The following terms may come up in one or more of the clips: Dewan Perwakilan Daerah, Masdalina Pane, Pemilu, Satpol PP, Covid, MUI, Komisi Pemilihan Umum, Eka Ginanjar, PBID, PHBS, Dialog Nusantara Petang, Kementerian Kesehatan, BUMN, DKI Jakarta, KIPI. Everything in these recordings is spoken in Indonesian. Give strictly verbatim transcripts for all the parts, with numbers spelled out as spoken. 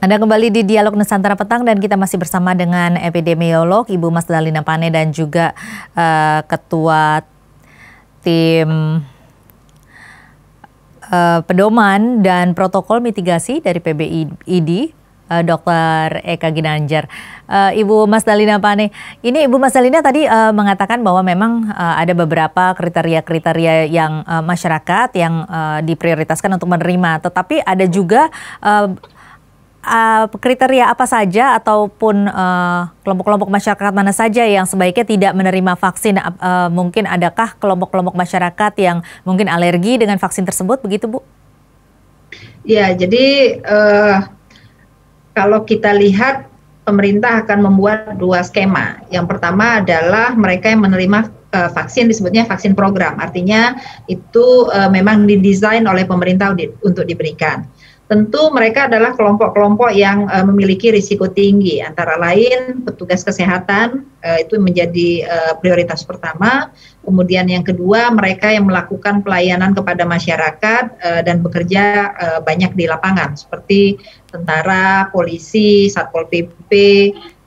Anda kembali di Dialog Nusantara Petang dan kita masih bersama dengan epidemiolog Ibu Masdalina Pane dan juga uh, Ketua Tim uh, Pedoman dan Protokol Mitigasi dari P B I D, uh, Dokter Eka Ginanjar. Uh, Ibu Masdalina Pane, ini Ibu Masdalina tadi uh, mengatakan bahwa memang uh, ada beberapa kriteria-kriteria yang uh, masyarakat yang uh, diprioritaskan untuk menerima, tetapi ada juga uh, Uh, kriteria apa saja ataupun kelompok-kelompok uh, masyarakat mana saja yang sebaiknya tidak menerima vaksin? Uh, mungkin adakah kelompok-kelompok masyarakat yang mungkin alergi dengan vaksin tersebut, begitu Bu? Ya, jadi uh, kalau kita lihat pemerintah akan membuat dua skema. Yang pertama adalah mereka yang menerima uh, vaksin disebutnya vaksin program, artinya itu uh, memang didesain oleh pemerintah di, untuk diberikan. Tentu mereka adalah kelompok-kelompok yang uh, memiliki risiko tinggi, antara lain petugas kesehatan, uh, itu menjadi uh, prioritas pertama. Kemudian yang kedua, mereka yang melakukan pelayanan kepada masyarakat uh, dan bekerja uh, banyak di lapangan, seperti tentara, polisi, Satpol P P,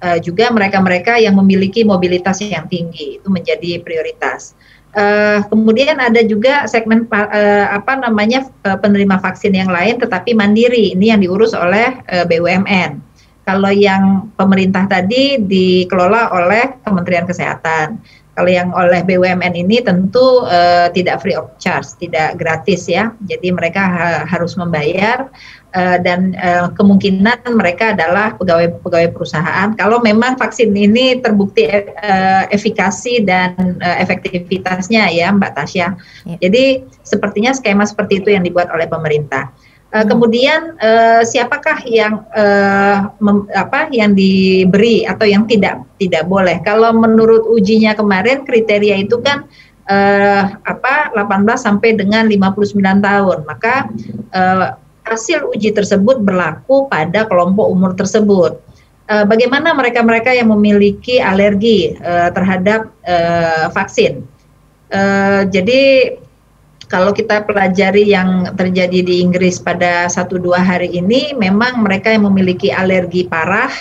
uh, juga mereka-mereka yang memiliki mobilitas yang tinggi, itu menjadi prioritas. Uh, kemudian ada juga segmen uh, apa namanya uh, penerima vaksin yang lain tetapi mandiri, ini yang diurus oleh uh, B U M N. Kalau yang pemerintah tadi dikelola oleh Kementerian Kesehatan. Kalau yang oleh B U M N ini tentu uh, tidak free of charge, tidak gratis ya. Jadi mereka ha harus membayar uh, dan uh, kemungkinan mereka adalah pegawai-pegawai perusahaan. Kalau memang vaksin ini terbukti uh, efikasi dan uh, efektivitasnya ya Mbak Tasya. Ya. Jadi sepertinya skema seperti itu yang dibuat oleh pemerintah. Uh, kemudian uh, siapakah yang uh, mem, apa yang diberi atau yang tidak tidak boleh? Kalau menurut ujinya kemarin kriteria itu kan uh, apa delapan belas sampai dengan lima puluh sembilan tahun, maka uh, hasil uji tersebut berlaku pada kelompok umur tersebut. Uh, bagaimana mereka-mereka yang memiliki alergi uh, terhadap uh, vaksin? Uh, jadi kalau kita pelajari yang terjadi di Inggris pada satu dua hari ini, memang mereka yang memiliki alergi parah.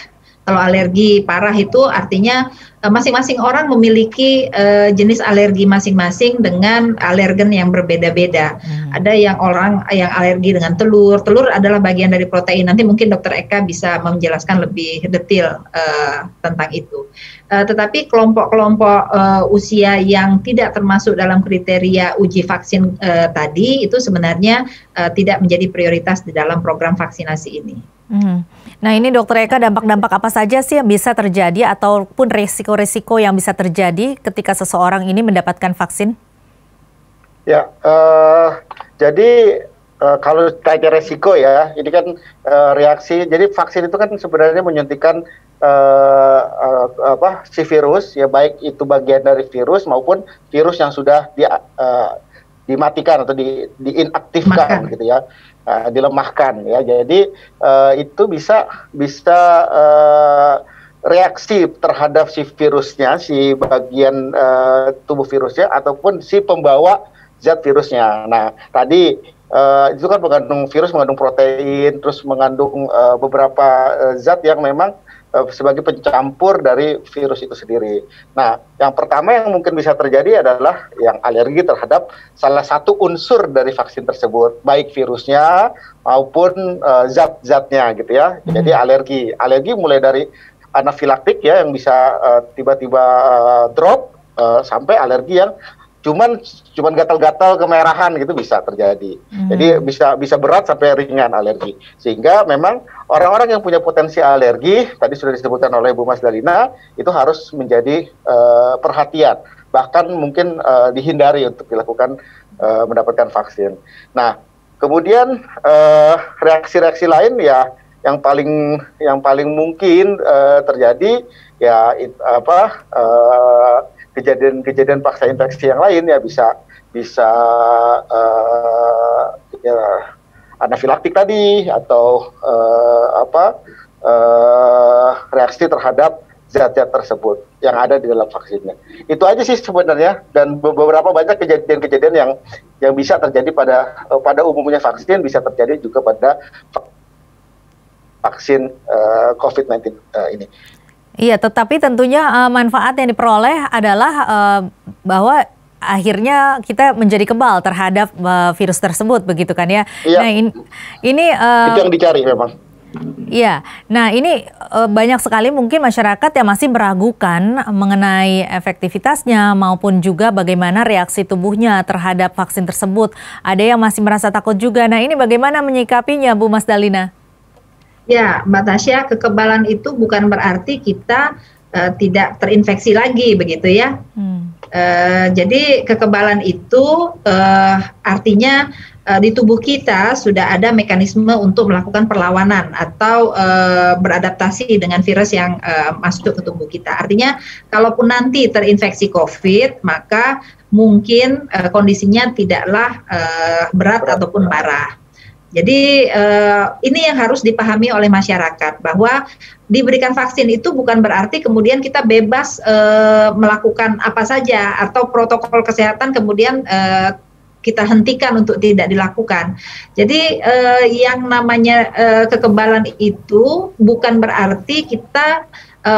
Kalau alergi parah itu artinya masing-masing orang memiliki uh, jenis alergi masing-masing dengan alergen yang berbeda-beda. Hmm. Ada yang orang yang alergi dengan telur. Telur adalah bagian dari protein. Nanti mungkin Dokter Eka bisa menjelaskan lebih detail uh, tentang itu. Uh, tetapi kelompok-kelompok uh, usia yang tidak termasuk dalam kriteria uji vaksin uh, tadi itu sebenarnya uh, tidak menjadi prioritas di dalam program vaksinasi ini. Hmm. Nah ini Dokter Eka, dampak-dampak apa saja sih yang bisa terjadi ataupun risiko-risiko yang bisa terjadi ketika seseorang ini mendapatkan vaksin? Ya, uh, jadi uh, kalau tanya risiko ya, ini kan uh, reaksi. Jadi vaksin itu kan sebenarnya menyuntikkan uh, uh, apa si virus ya, baik itu bagian dari virus maupun virus yang sudah di, uh, dimatikan atau di, diinaktifkan. Maka. Gitu ya. Uh, dilemahkan ya, jadi uh, itu bisa bisa uh, reaksi terhadap si virusnya, si bagian uh, tubuh virusnya ataupun si pembawa zat virusnya. Nah tadi uh, itu kan mengandung virus, mengandung protein, terus mengandung uh, beberapa uh, zat yang memang uh, sebagai pencampur dari virus itu sendiri. Nah yang pertama yang mungkin bisa terjadi adalah yang alergi terhadap salah satu unsur dari vaksin tersebut, baik virusnya maupun uh, zat-zatnya gitu ya. Jadi hmm. alergi, alergi mulai dari anafilaktik ya yang bisa tiba-tiba uh, uh, drop uh, sampai alergi yang cuman cuman gatal-gatal kemerahan gitu bisa terjadi. Hmm. Jadi bisa bisa berat sampai ringan alergi. Sehingga memang orang-orang yang punya potensi alergi tadi sudah disebutkan oleh Bu Masdalina itu harus menjadi uh, perhatian, bahkan mungkin uh, dihindari untuk dilakukan uh, mendapatkan vaksin. Nah, kemudian reaksi-reaksi uh, lain ya yang paling yang paling mungkin uh, terjadi ya it, apa uh, kejadian-kejadian pasca infeksi yang lain ya bisa bisa uh, ya, anafilaktik tadi atau uh, apa uh, reaksi terhadap zat-zat tersebut yang ada di dalam vaksinnya. Itu aja sih sebenarnya, dan beberapa banyak kejadian-kejadian yang yang bisa terjadi pada pada umumnya vaksin bisa terjadi juga pada vaksin uh, covid sembilan belas uh, ini. Iya, tetapi tentunya uh, manfaat yang diperoleh adalah uh, bahwa akhirnya kita menjadi kebal terhadap uh, virus tersebut, begitu kan ya? Iya. Nah, in, ini uh, itu yang dicari memang. Iya, nah ini uh, banyak sekali mungkin masyarakat yang masih meragukan mengenai efektivitasnya maupun juga bagaimana reaksi tubuhnya terhadap vaksin tersebut. Ada yang masih merasa takut juga. Nah ini bagaimana menyikapinya, Bu Masdalina? Ya, Mbak Tasya, kekebalan itu bukan berarti kita uh, tidak terinfeksi lagi, begitu ya. Hmm. Uh, jadi kekebalan itu uh, artinya uh, di tubuh kita sudah ada mekanisme untuk melakukan perlawanan atau uh, beradaptasi dengan virus yang uh, masuk ke tubuh kita. Artinya kalaupun nanti terinfeksi COVID, maka mungkin uh, kondisinya tidaklah uh, berat ataupun parah. Jadi uh, ini yang harus dipahami oleh masyarakat, bahwa diberikan vaksin itu bukan berarti kemudian kita bebas uh, melakukan apa saja atau protokol kesehatan kemudian uh, kita hentikan untuk tidak dilakukan. Jadi uh, yang namanya uh, kekebalan itu bukan berarti kita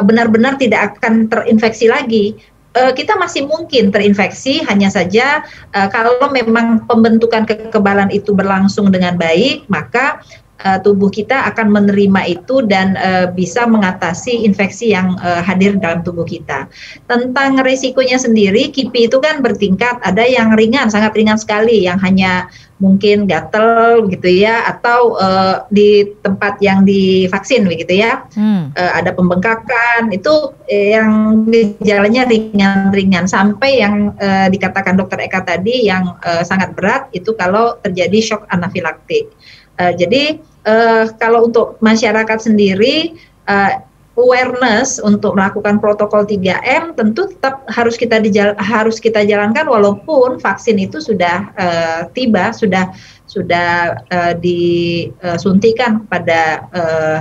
benar-benar uh, tidak akan terinfeksi lagi. Kita masih mungkin terinfeksi, hanya saja uh, kalau memang pembentukan kekebalan itu berlangsung dengan baik, maka uh, tubuh kita akan menerima itu dan uh, bisa mengatasi infeksi yang uh, hadir dalam tubuh kita. Tentang resikonya sendiri, K I P I itu kan bertingkat, ada yang ringan, sangat ringan sekali, yang hanya mungkin gatel gitu ya, atau uh, di tempat yang divaksin begitu ya, hmm. uh, ada pembengkakan, itu yang gejalanya ringan-ringan, sampai yang uh, dikatakan dokter Eka tadi yang uh, sangat berat itu kalau terjadi shock anafilaktik. Uh, jadi uh, kalau untuk masyarakat sendiri, uh, awareness untuk melakukan protokol tiga M tentu tetap harus kita dijal harus kita jalankan, walaupun vaksin itu sudah uh, tiba, sudah sudah uh, disuntikan kepada uh,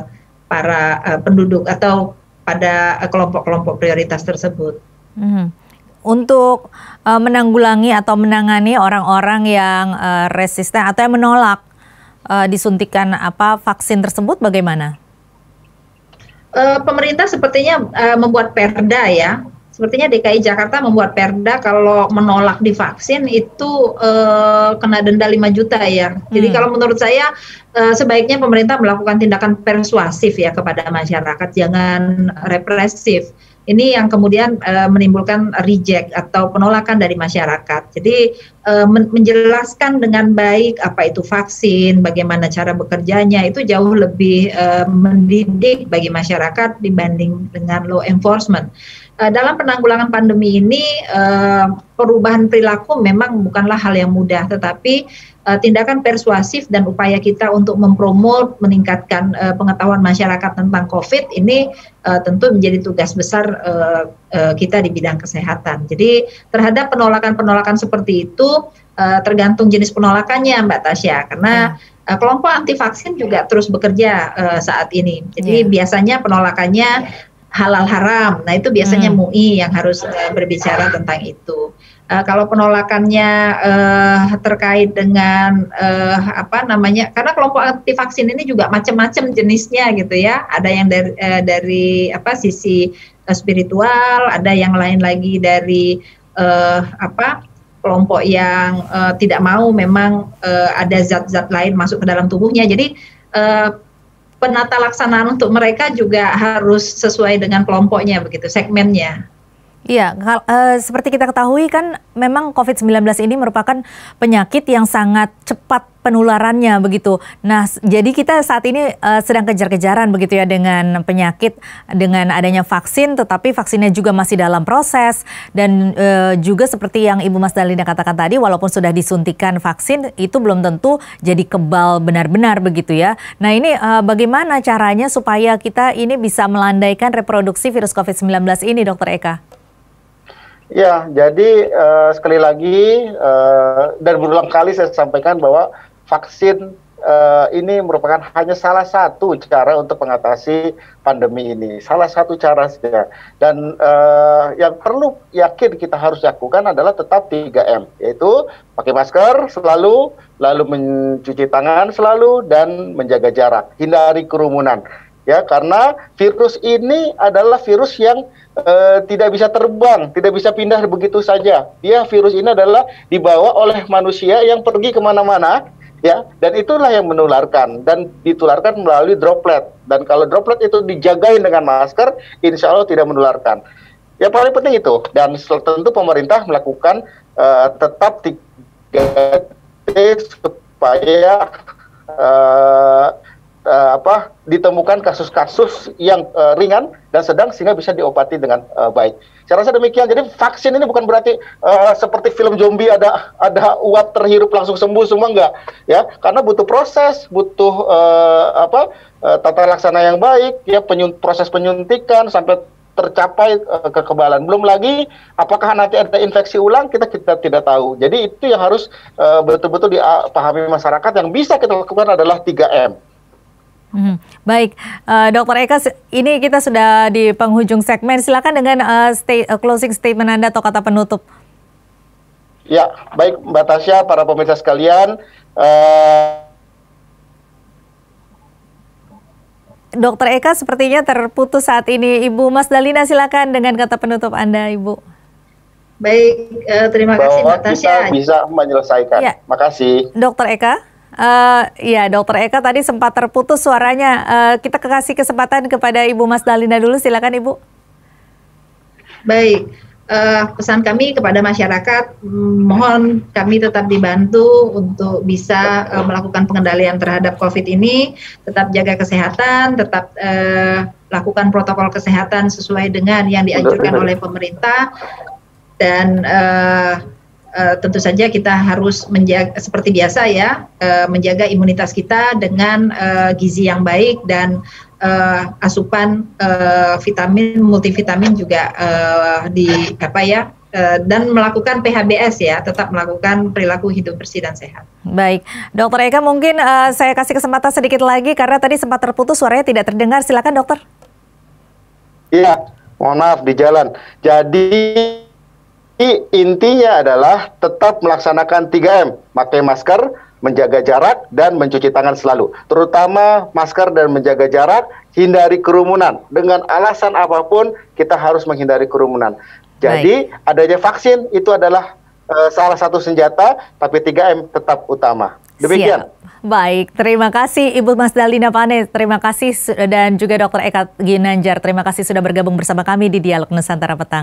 para uh, penduduk atau pada kelompok-kelompok prioritas tersebut. Mm-hmm. Untuk uh, menanggulangi atau menangani orang-orang yang uh, resisten atau yang menolak uh, disuntikan apa vaksin tersebut, bagaimana? Uh, pemerintah sepertinya uh, membuat perda ya, sepertinya D K I Jakarta membuat perda kalau menolak divaksin itu uh, kena denda lima juta ya. Hmm. Jadi kalau menurut saya uh, sebaiknya pemerintah melakukan tindakan persuasif ya kepada masyarakat, jangan represif. Ini yang kemudian uh, menimbulkan reject atau penolakan dari masyarakat. Jadi uh, men menjelaskan dengan baik apa itu vaksin, bagaimana cara bekerjanya, itu jauh lebih uh, mendidik bagi masyarakat dibanding dengan law enforcement. Uh, dalam penanggulangan pandemi ini, uh, perubahan perilaku memang bukanlah hal yang mudah, tetapi uh, tindakan persuasif dan upaya kita untuk mempromot, meningkatkan uh, pengetahuan masyarakat tentang COVID ini uh, tentu menjadi tugas besar uh, uh, kita di bidang kesehatan. Jadi terhadap penolakan-penolakan seperti itu, uh, tergantung jenis penolakannya, Mbak Tasya, karena hmm. uh, kelompok anti vaksin juga terus bekerja uh, saat ini. Jadi yeah. biasanya penolakannya halal haram, nah itu biasanya hmm. M U I yang harus uh, berbicara tentang itu. Uh, kalau penolakannya uh, terkait dengan uh, apa namanya, karena kelompok anti vaksin ini juga macam-macam jenisnya gitu ya, ada yang dari, uh, dari apa sisi uh, spiritual, ada yang lain lagi dari uh, apa kelompok yang uh, tidak mau memang uh, ada zat-zat lain masuk ke dalam tubuhnya. Jadi uh, penata laksanaan untuk mereka juga harus sesuai dengan kelompoknya, begitu, segmennya. Iya, uh, seperti kita ketahui kan memang covid sembilan belas ini merupakan penyakit yang sangat cepat penularannya, begitu. Nah, jadi kita saat ini uh, sedang kejar-kejaran, begitu ya, dengan penyakit, dengan adanya vaksin, tetapi vaksinnya juga masih dalam proses. Dan uh, juga seperti yang Ibu Masdalina katakan tadi, walaupun sudah disuntikan vaksin, itu belum tentu jadi kebal benar-benar, begitu ya. Nah, ini uh, bagaimana caranya supaya kita ini bisa melandaikan reproduksi virus covid sembilan belas ini, Dokter Eka? Ya, jadi uh, sekali lagi uh, dan berulang kali saya sampaikan bahwa vaksin uh, ini merupakan hanya salah satu cara untuk mengatasi pandemi ini. Salah satu cara saja. Dan uh, yang perlu yakin kita harus lakukan adalah tetap tiga M, yaitu pakai masker selalu, lalu mencuci tangan selalu, dan menjaga jarak. Hindari kerumunan. Ya, karena virus ini adalah virus yang e, tidak bisa terbang, tidak bisa pindah begitu saja. Dia virus ini adalah dibawa oleh manusia yang pergi kemana-mana, ya. Dan itulah yang menularkan dan ditularkan melalui droplet. Dan kalau droplet itu dijagain dengan masker, insya Allah tidak menularkan. Yang paling penting itu. Dan tentu pemerintah melakukan e, tetap tiga T supaya e, Uh, apa ditemukan kasus-kasus yang uh, ringan dan sedang sehingga bisa diobati dengan uh, baik. Saya rasa demikian. Jadi vaksin ini bukan berarti uh, seperti film zombie ada ada uap terhirup langsung sembuh semua, enggak ya, karena butuh proses, butuh uh, apa uh, tata laksana yang baik ya, penyunt, proses penyuntikan sampai tercapai uh, kekebalan. Belum lagi apakah nanti ada infeksi ulang, kita kita tidak tahu. Jadi itu yang harus uh, betul-betul dipahami masyarakat. Yang bisa kita lakukan adalah tiga M. Hmm, baik, uh, Dokter Eka, ini kita sudah di penghujung segmen. Silakan dengan uh, stay, uh, closing statement Anda atau kata penutup. Ya, baik Mbak Tasya, para pemirsa sekalian. Uh... Dokter Eka sepertinya terputus saat ini. Ibu Masdalina, silakan dengan kata penutup Anda, Ibu. Baik, uh, terima Bahwa kasih Mbak Tasya. Kita bisa menyelesaikan. Ya. Makasih. Dokter Eka. Uh, ya, Dokter Eka tadi sempat terputus suaranya. Uh, kita kasih kesempatan kepada Ibu Masdalina dulu. Silakan, Ibu. Baik, uh, pesan kami kepada masyarakat, mohon kami tetap dibantu untuk bisa uh, melakukan pengendalian terhadap COVID ini. Tetap jaga kesehatan, tetap uh, lakukan protokol kesehatan sesuai dengan yang dianjurkan oleh pemerintah. Dan Uh, Uh, tentu saja kita harus menjaga, seperti biasa ya, uh, menjaga imunitas kita dengan uh, gizi yang baik dan uh, asupan uh, vitamin, multivitamin juga uh, di apa ya, uh, dan melakukan P H B S ya, tetap melakukan perilaku hidup bersih dan sehat. Baik, Dokter Eka mungkin uh, saya kasih kesempatan sedikit lagi karena tadi sempat terputus suaranya, tidak terdengar. Silakan, Dokter. Iya, mohon maaf di jalan. Jadi intinya adalah tetap melaksanakan tiga M, pakai masker, menjaga jarak, dan mencuci tangan selalu. Terutama masker dan menjaga jarak, hindari kerumunan. Dengan alasan apapun, kita harus menghindari kerumunan. Jadi, baik, adanya vaksin itu adalah uh, salah satu senjata, tapi tiga M tetap utama. Demikian. Siap. Baik, terima kasih Ibu Masdalina Pane, terima kasih, dan juga Dokter Eka Ginanjar, terima kasih sudah bergabung bersama kami di Dialog Nusantara Petang.